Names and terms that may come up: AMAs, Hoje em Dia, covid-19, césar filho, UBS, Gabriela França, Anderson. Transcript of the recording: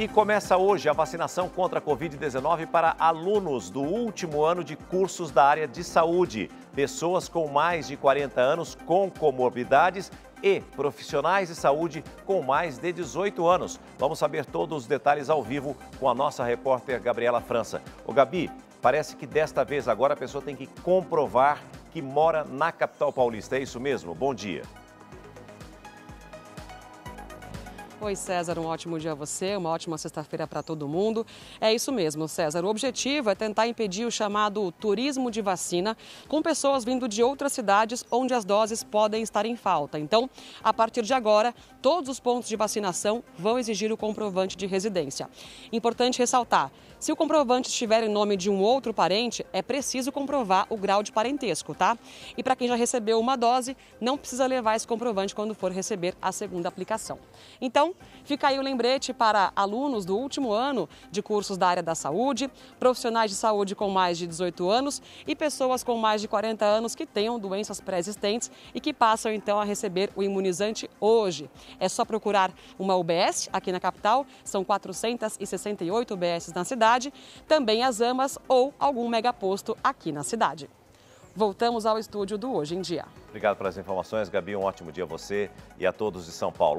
E começa hoje a vacinação contra a Covid-19 para alunos do último ano de cursos da área de saúde, pessoas com mais de 40 anos com comorbidades e profissionais de saúde com mais de 18 anos. Vamos saber todos os detalhes ao vivo com a nossa repórter Gabriela França. Ô Gabi, parece que desta vez agora a pessoa tem que comprovar que mora na capital paulista, é isso mesmo? Bom dia. Oi, César, um ótimo dia a você, uma ótima sexta-feira para todo mundo. É isso mesmo, César. O objetivo é tentar impedir o chamado turismo de vacina com pessoas vindo de outras cidades onde as doses podem estar em falta. Então, a partir de agora, todos os pontos de vacinação vão exigir o comprovante de residência. Importante ressaltar, se o comprovante estiver em nome de um outro parente, é preciso comprovar o grau de parentesco, tá? E para quem já recebeu uma dose, não precisa levar esse comprovante quando for receber a segunda aplicação. Então, fica aí o lembrete para alunos do último ano de cursos da área da saúde, profissionais de saúde com mais de 18 anos e pessoas com mais de 40 anos que tenham doenças pré-existentes e que passam então a receber o imunizante hoje. É só procurar uma UBS aqui na capital, são 468 UBS na cidade, também as AMAs ou algum megaposto aqui na cidade. Voltamos ao estúdio do Hoje em Dia. Obrigado pelas informações, Gabi, um ótimo dia a você e a todos de São Paulo.